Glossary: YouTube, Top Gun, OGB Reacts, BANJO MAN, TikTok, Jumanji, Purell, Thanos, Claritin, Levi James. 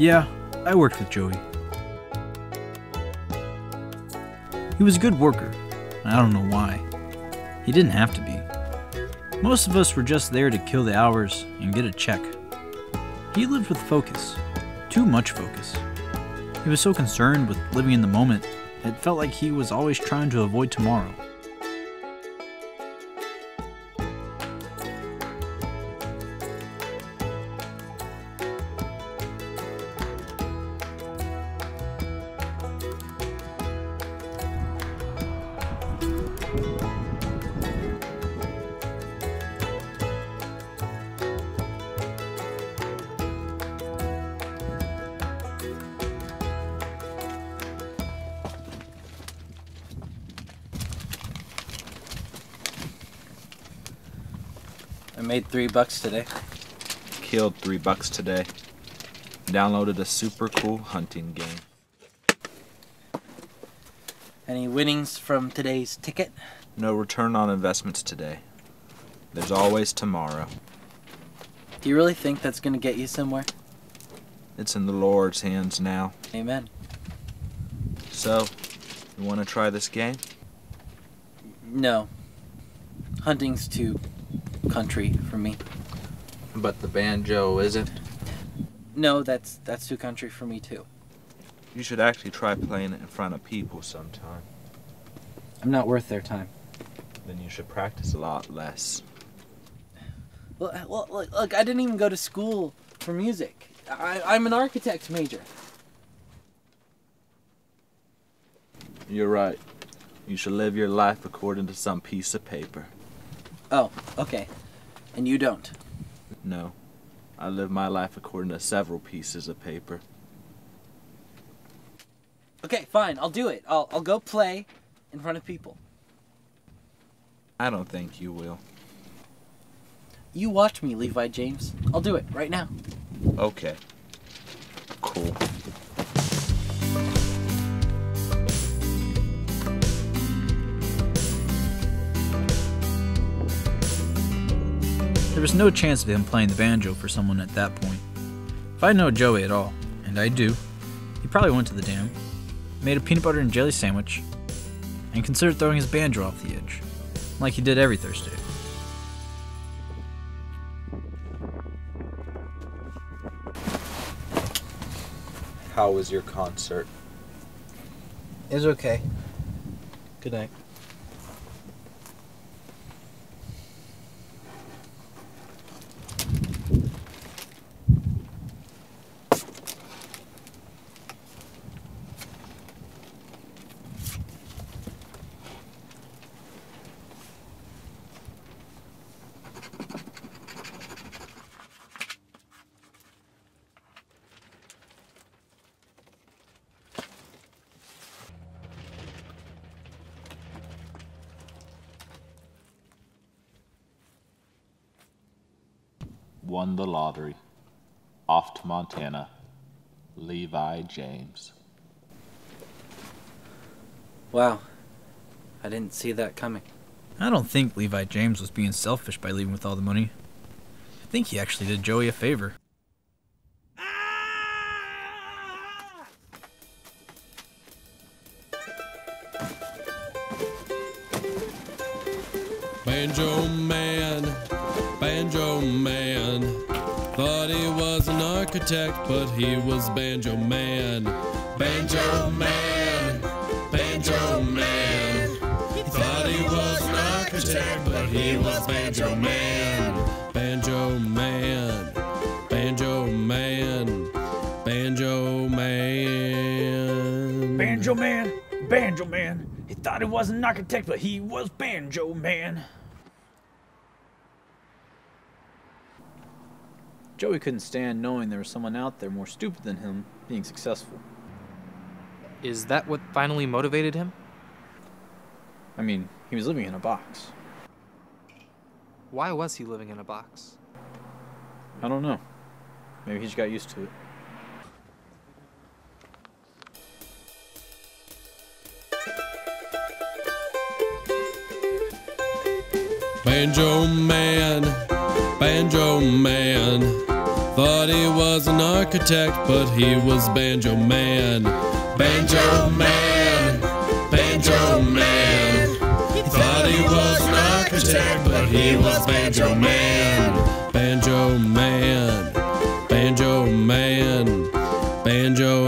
Yeah, I worked with Joey. He was a good worker, and I don't know why. He didn't have to be. Most of us were just there to kill the hours and get a check. He lived with focus. Too much focus. He was so concerned with living in the moment, it felt like he was always trying to avoid tomorrow. I made $3 today. Killed $3 today. Downloaded a super cool hunting game. Any winnings from today's ticket? No return on investments today. There's always tomorrow. Do you really think that's going to get you somewhere? It's in the Lord's hands now. Amen. So, you want to try this game? No. Hunting's too country for me. But the banjo isn't? No, that's too country for me too. You should actually try playing it in front of people sometime. I'm not worth their time. Then you should practice a lot less. Well, look, I didn't even go to school for music. I'm an architect major. You're right. You should live your life according to some piece of paper. Oh, okay. And you don't? No. I live my life according to several pieces of paper. Okay, fine. I'll do it. I'll go play in front of people. I don't think you will. You watch me, Levi James. I'll do it right now. Okay. Cool. There was no chance of him playing the banjo for someone at that point. If I know Joey at all, and I do, he probably went to the dam, made a peanut butter and jelly sandwich, and considered throwing his banjo off the edge, like he did every Thursday. How was your concert? It was okay. Good night. Won the lottery. Off to Montana. Levi James. Wow. I didn't see that coming. I don't think Levi James was being selfish by leaving with all the money. I think he actually did Joey a favor. Banjo Man, Banjo Man. Thought he was an architect, but he was Banjo Man. Banjo Man, Banjo Man. Thought he was an architect, but he was Banjo Man. Banjo Man, Banjo Man, Banjo Man. Banjo Man, Banjo Man. He thought he was an architect, but he was Banjo Man. Joey couldn't stand knowing there was someone out there more stupid than him being successful. Is that what finally motivated him? I mean, he was living in a box. Why was he living in a box? I don't know. Maybe he just got used to it. Banjo Man, Banjo Man. Thought he was an architect, but he was Banjo Man. Banjo Man, Banjo Man. He thought he was an architect, but he was Banjo Man. Banjo Man, Banjo Man, Banjo